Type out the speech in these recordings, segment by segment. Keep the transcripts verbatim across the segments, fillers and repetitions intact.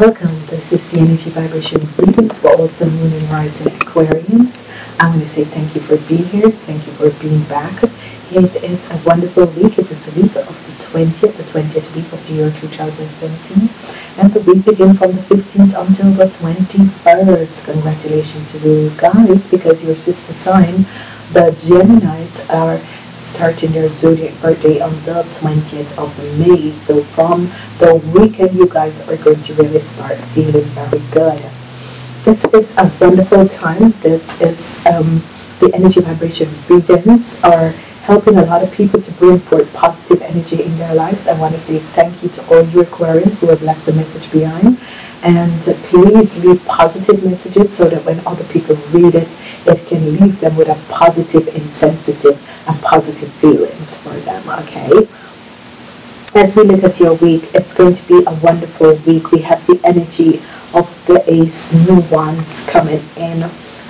Welcome, this is the energy vibration reading for all sun, moon, and rising Aquarians. I want to say thank you for being here, thank you for being back. It is a wonderful week. It is the week of the twentieth, the twentieth week of the year two thousand seventeen, and the week begins from the fifteenth until the twenty-first. Congratulations to you guys, because your sister sign, the Geminis, are starting their zodiac birthday on the twentieth of May. So from the weekend you guys are going to really start feeling very good. This is a wonderful time. This is um, the energy vibration readings are helping a lot of people to bring forth positive energy in their lives. I want to say thank you to all you Aquarians who have left a message behind, and please leave positive messages so that when other people read it, it can leave them with a positive insensitive and positive feelings for them, okay? As we look at your week, it's going to be a wonderful week. We have the energy of the ace, new ones coming in.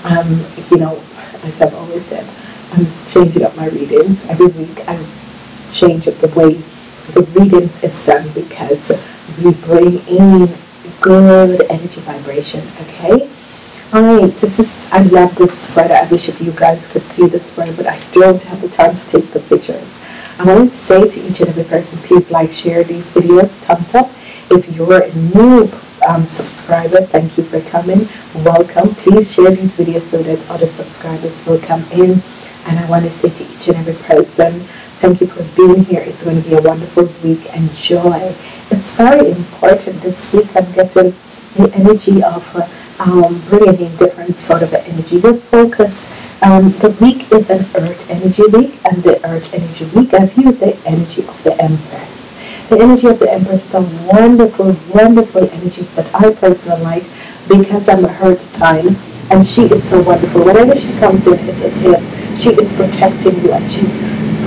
Um, you know, as I've always said, I'm changing up my readings. Every week I change up the way the readings is done, because we bring in good energy vibration, okay? Alright, this is, I love this spreader. I wish if you guys could see the spreader, but I don't have the time to take the pictures. I want to say to each and every person, please like, share these videos, thumbs up. If you're a new um, subscriber, thank you for coming. Welcome. Please share these videos so that other subscribers will come in. And I want to say to each and every person, thank you for being here. It's going to be a wonderful week. Enjoy. It's very important. This week I'm getting the energy of uh, Um, bringing in different sort of energy. The focus, um, the week is an earth energy week, and the earth energy week I view the energy of the Empress. The energy of the Empress is a wonderful, wonderful energies that I personally like, because I'm a earth sign, and she is so wonderful. Whenever she comes in, it's as if she is protecting you, and she's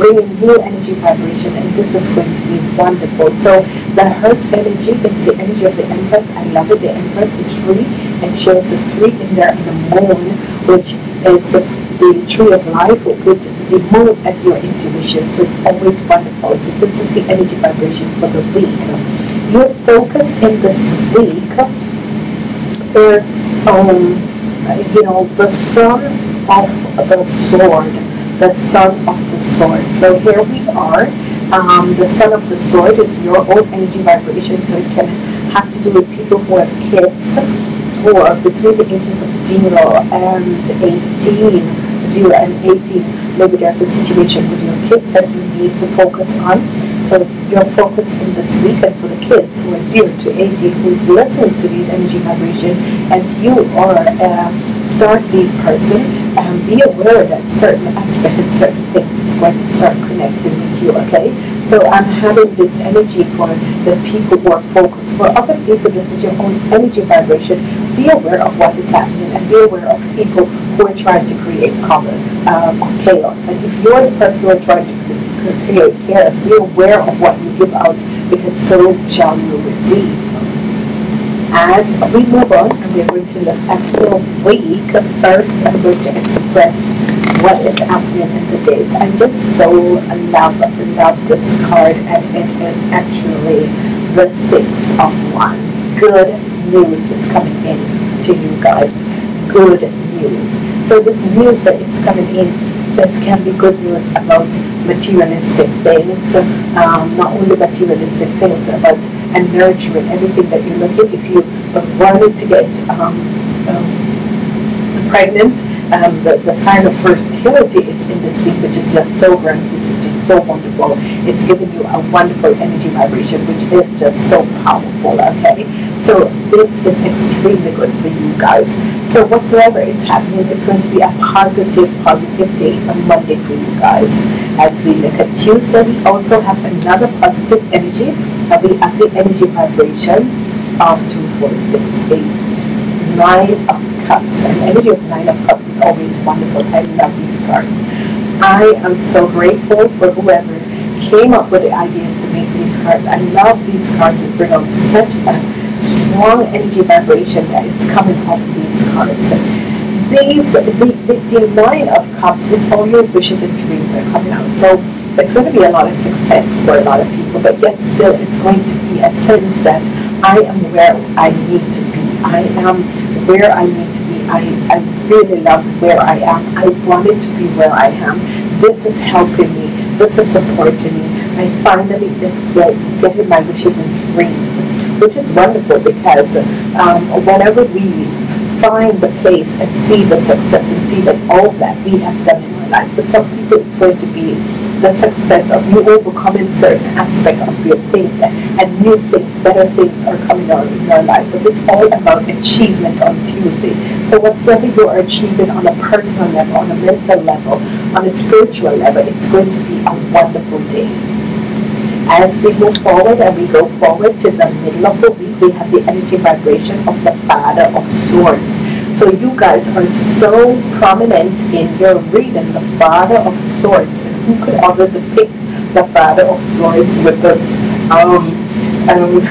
bringing new energy vibration, and this is going to be wonderful. So the Earth energy is the energy of the Empress. I love it. The Empress, the tree, it shows the three in there in the moon, which is the tree of life, with the moon as your intuition. So it's always wonderful. So this is the energy vibration for the week. Your focus in this week is um you know the sun of the sword. The Sun of the Sword. So here we are. Um, the Sun of the Sword is your own energy vibration, so it can have to do with people who have kids who are between the ages of zero and eighteen. Maybe there's a situation with your kids that you need to focus on. So your focus in this weekend for the kids who are zero to eighteen, who's listening to these energy vibration, and you are a star seed person, and be aware that certain aspects, certain things is going to start connecting with you, okay? So I'm having this energy for the people who are focused. For other people, this is your own energy vibration. Be aware of what is happening, and be aware of people who are trying to create common, um, chaos. And if you're the person who are trying to create chaos, be aware of what you give out, because so shall you receive. As we move on, and we're going to look at the week, first I'm going to express what is happening in the days. I just so love, love this card, and it is actually the Six of Wands. Good news is coming in to you guys. Good news. So this news that is coming in, this can be good news about materialistic things, um, not only materialistic things, but and nurturing everything that you're looking. If you wanted to get um, um, pregnant, um, the, the sign of fertility is in this week, which is just so grand. This is just so wonderful. It's giving you a wonderful energy vibration, which is just so powerful, okay? So this is extremely good for you guys. So whatsoever is happening, it's going to be a positive, positive day on Monday for you guys. As we look at Tuesday, we also have another positive energy. And we have the energy vibration of two, four, six, eight, Nine of Cups. And energy of Nine of Cups is always wonderful. I love these cards. I am so grateful for whoever came up with the ideas to make these cards. I love these cards. They bring out such a strong energy vibration that is coming off these cards. These, the, the, the Nine of Cups is all your wishes and dreams are coming out. So it's going to be a lot of success for a lot of people, but yet still it's going to be a sense that I am where I need to be. I am where I need to be. I, I really love where I am. I wanted to be where I am. This is helping me. This is supporting me. I finally just get, getting my wishes and dreams, which is wonderful because um, whenever we find the place and see the success and see that all that we have done in our life, for some people it's going to be the success of you overcoming certain aspects of your things, and, and new things, better things are coming on in your life. But it's all about achievement on Tuesday. So whatever you are achieving on a personal level, on a mental level, on a spiritual level, it's going to be a wonderful day. As we move forward and we go forward to the middle of the week, we have the energy vibration of the Father of Swords. So you guys are so prominent in your reading, the Father of Swords. You could also depict the Father of Swords with this um, um,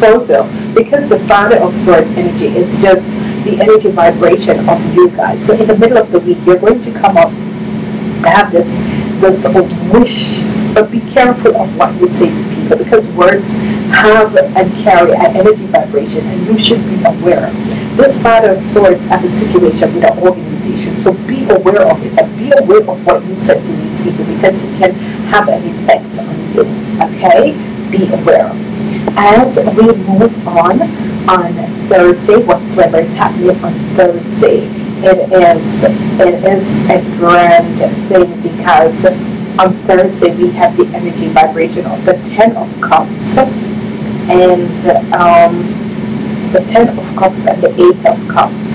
photo, because the Father of Swords energy is just the energy vibration of you guys. So in the middle of the week, you're going to come up and have this, this wish, but be careful of what you say to people, because words have and carry an energy vibration, and you should be aware. This Father of Swords has a situation with an organization, so be aware of it and be aware of what you said to these people, because it can have an effect on you, okay? Be aware. As we move on on Thursday, whatsoever is happening on Thursday, it is, it is a grand thing, because on Thursday we have the energy vibration of the Ten of Cups, and um, the Ten of Cups and the Eight of Cups.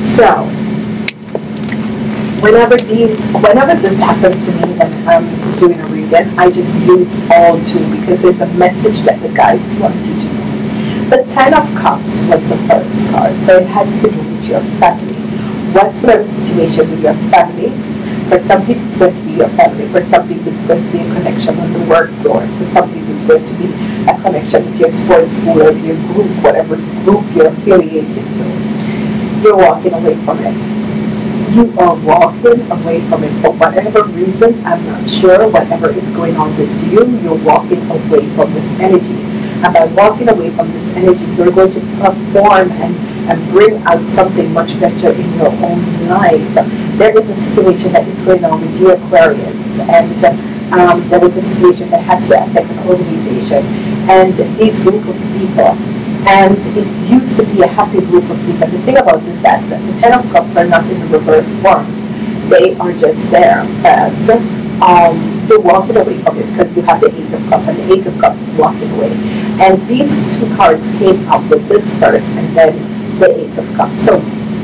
So, whenever these, whenever this happened to me and I'm doing a reading, I just use all two, because there's a message that the guides want you to know. The Ten of Cups was the first card, so it has to do with your family. What's the situation with your family? For some people it's going to be your family, for some people it's going to be a connection with the work floor, for some people it's going to be a connection with your sports school or your group, whatever group you're affiliated to. You're walking away from it. You are walking away from it for whatever reason, I'm not sure, whatever is going on with you, you're walking away from this energy. And by walking away from this energy, you're going to perform and and bring out something much better in your own life. There is a situation that is going on with you, Aquarians, and um, there is a situation that has to affect an organization and these group of people. And it used to be a happy group of people. The thing about it is that the Ten of Cups are not in the reverse forms. They are just there. But um, they're walking away from it, because you have the Eight of Cups, and the Eight of Cups is walking away. And these two cards came up with this first, and then the Eight of Cups. So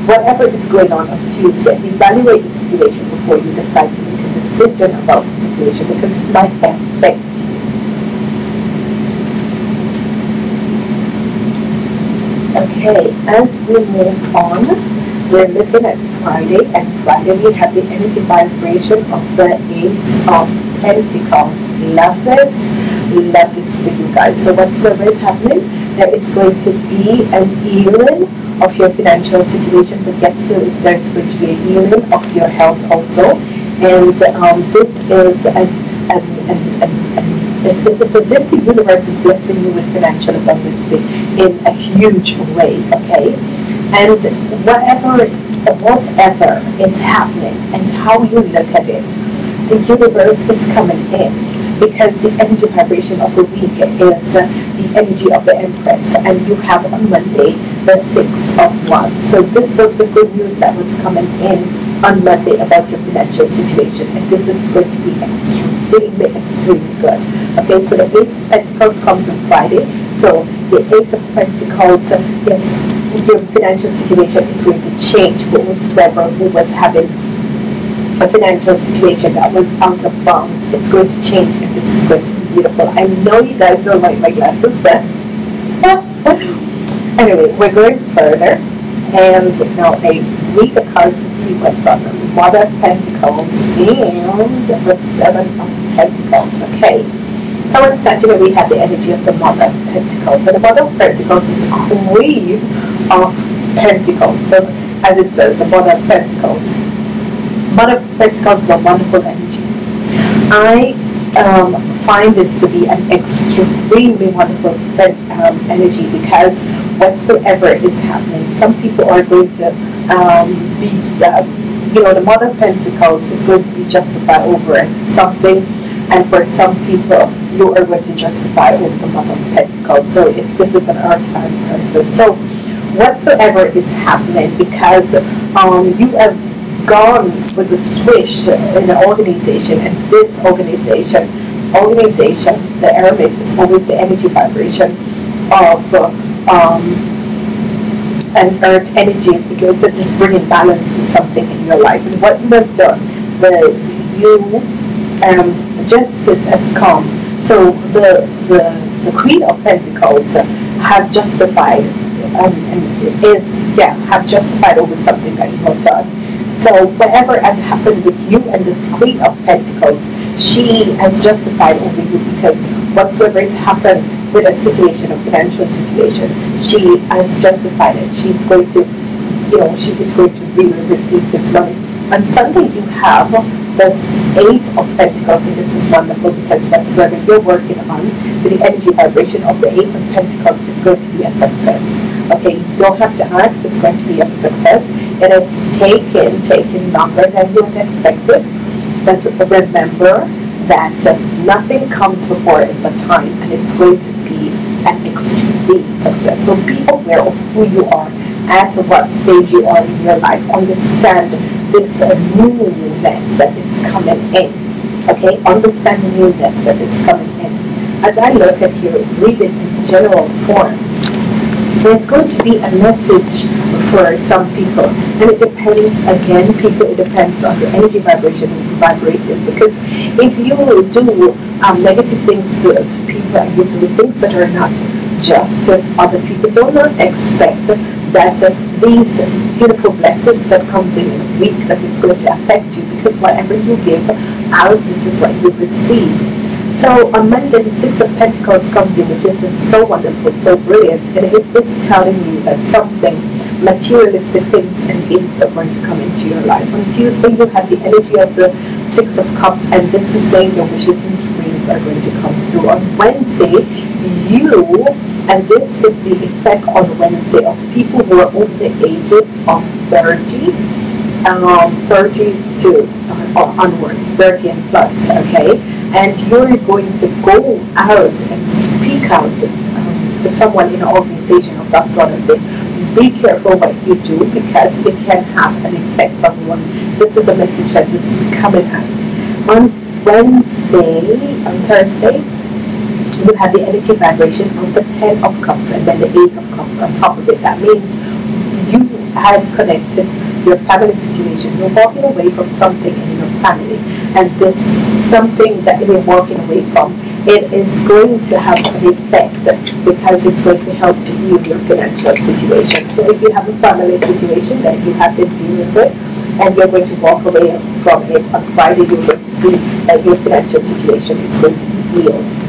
whatever is going on on Tuesday, evaluate the situation before you decide to make a decision about the situation, because it might affect you. Okay, as we move on, we're looking at Friday, and Friday we have the energy vibration of the Ace of Pentacles. Love this, love this for you guys. So what's the rest happening? There is going to be an healing of your financial situation, but yet still there's going to be a healing of your health also. And um, this is an, an, an, an, an, it's, it's as if the universe is blessing you with financial abundance in a huge way, okay? And whatever, whatever is happening and how you look at it, the universe is coming in, because the energy vibration of the week is uh, the energy of the Empress, and you have on Monday the Six of Wands. So this was the good news that was coming in on Monday about your financial situation, and this is going to be extremely, extremely good. Okay, so the Ace of Pentacles comes on Friday, so the Ace of Pentacles, yes, your financial situation is going to change for whoever who was having a financial situation that was out of bounds. It's going to change, and this is going to be beautiful. I know you guys don't like my glasses, but anyway, we're going further, and now I read the cards and see what's on them. Water Pentacles and the Seven of Pentacles. Okay, so on Saturday we have the energy of the Mother of Pentacles, and the Mother of Pentacles is the Queen of Pentacles. So as it says, the Mother of Pentacles. Mother of Pentacles is a wonderful energy. I um, find this to be an extremely wonderful um, energy, because whatsoever is happening, some people are going to um, be, uh, you know, the Mother of Pentacles is going to be justified over something, and for some people, you are going to justify with the Mother of Pentacles. So if this is an earth sign person, so whatsoever is happening, because um, you have gone with the swish in the organization, and this organization, organization, the Arabic is always the energy vibration of um, an earth energy, because that is bringing balance to something in your life. And what you have done, the you um, justice has come. So the the, the Queen of Pentacles have justified um, and is yeah have justified over something that you have done. So whatever has happened with you and this Queen of Pentacles, she has justified over you, because whatsoever has happened with a situation, a financial situation, she has justified it. She's going to, you know, she is going to really receive this money. On Sunday you have this Eight of Pentacles, and this is wonderful, because whatsoever you're working on, the energy vibration of the Eight of Pentacles is going to be a success. Okay, you don't have to ask, it's going to be a success. It has taken, taken longer than you had expected, but remember that nothing comes before it but time, and it's going to be an extreme success. So be aware of who you are, at what stage you are in your life. Understand this newness that is coming in. Okay, understand the newness that is coming in. As I look at your reading in general form, there's going to be a message for some people, and it depends, again, people, it depends on the energy vibration you vibrate in. Because if you do um, negative things to, to people, and you do things that are not just, other people do not expect that uh, these beautiful blessings that comes in in a week, that it's going to affect you, because whatever you give out, this is what you receive. So on Monday, the Six of Pentacles comes in, which is just so wonderful, so brilliant, and it is telling you that something, materialistic things and gifts are going to come into your life. On Tuesday, you have the energy of the Six of Cups, and this is saying your wishes and dreams are going to come through. On Wednesday, you, and this is the effect on Wednesday of people who are over the ages of thirty, um, thirty to uh, onwards, thirty and plus, okay? And you're going to go out and speak out um, to someone in an organization of that sort of thing. Be careful what you do, because it can have an effect on one. This is a message that is coming out. On Wednesday, on Thursday, you have the energy vibration of the Ten of Cups and then the Eight of Cups on top of it. That means you had connected your family situation. You're walking away from something in your family, and this something that you're walking away from, it is going to have an effect, because it's going to help to heal your financial situation. So if you have a family situation that you have been dealing with, and you're going to walk away from it on Friday, you're going to see that your financial situation is going to be healed.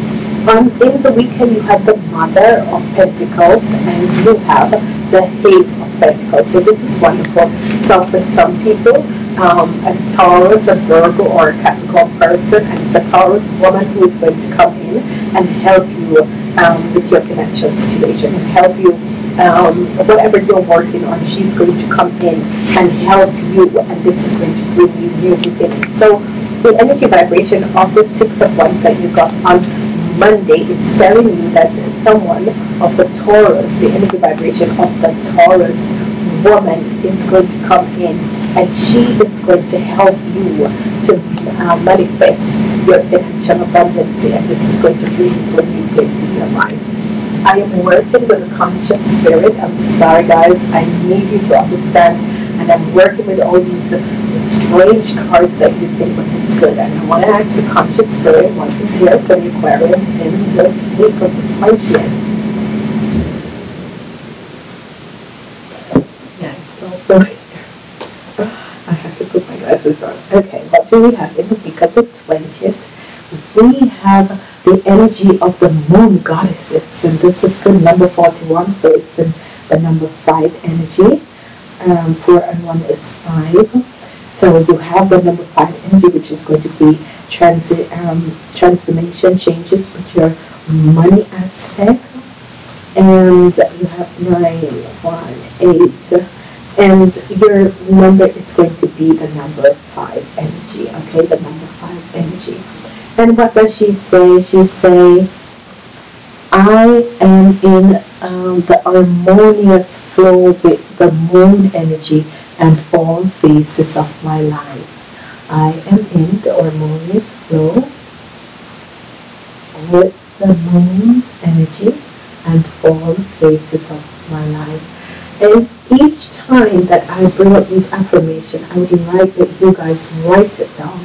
Um, in the weekend, you have the Mother of Pentacles, and you have the Eight of Pentacles. So this is wonderful. So for some people, um, a Taurus, a Virgo, or a Capricorn person, and it's a Taurus woman who is going to come in and help you um, with your financial situation, and help you um, whatever you're working on. She's going to come in and help you, and this is going to bring you new beginnings. So the energy vibration of the Six of Wands that you got on Monday is telling you that someone of the Taurus, the energy vibration of the Taurus woman, is going to come in, and she is going to help you to uh, manifest your financial abundance, and this is going to really bring you things in your life. I am working with a conscious spirit. I'm sorry guys, I need you to understand, and I'm working with all these strange cards that you think what is good. And I want to ask the conscious spirit once it's here for the Aquarius in the week of the twentieth. Yeah, it's all blurry. I have to put my glasses on. Okay, what do we have in the week of the twentieth? We have the energy of the moon goddesses, and this is for number forty-one, so it's the, the number five energy. Um, four and one is five. So you have the number five energy, which is going to be transit, um, transformation, changes with your money aspect. And you have nine, one, eight, and your number is going to be the number five energy. Okay, the number five energy. And what does she say? She say, I am in um, the harmonious flow with the moon energy and all phases of my life. I am in the harmonious flow with the moon's energy and all phases of my life. And each time that I bring up this affirmation, I would like that you guys write it down,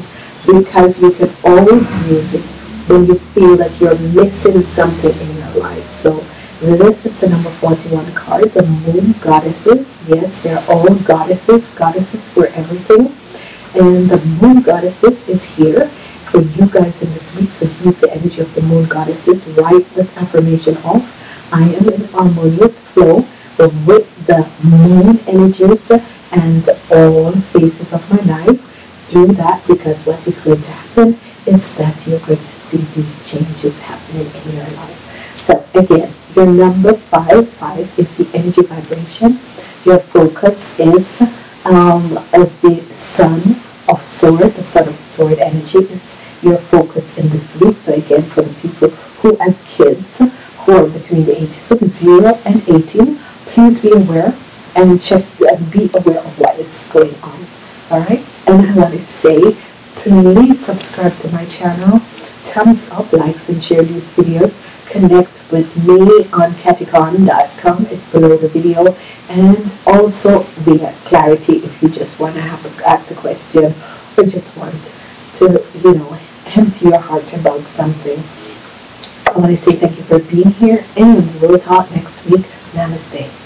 because you can always use it when you feel that you're missing something in your life. So this is the number forty-one card, the moon goddesses. Yes, they're all goddesses. Goddesses for everything. And the moon goddesses is here for you guys in this week. So use the energy of the moon goddesses. Write this affirmation off. I am in harmonious flow with the moon energies and all phases of my life. Do that, because what is going to happen is that you're going to see these changes happening in your life. So again, your number five, five is the energy vibration. Your focus is um, of the sun of sword. The sun of sword energy is your focus in this week. So again, for the people who have kids who are between the ages of zero and eighteen, please be aware and check and be aware of what is going on. Alright? And I want to say, please subscribe to my channel, thumbs up, likes, and share these videos. Connect with me on kathye kaan dot com, it's below the video, and also via Clarity if you just want to have a, ask a question or just want to, you know, empty your heart about something. I want to say thank you for being here, and we'll talk next week. Namaste.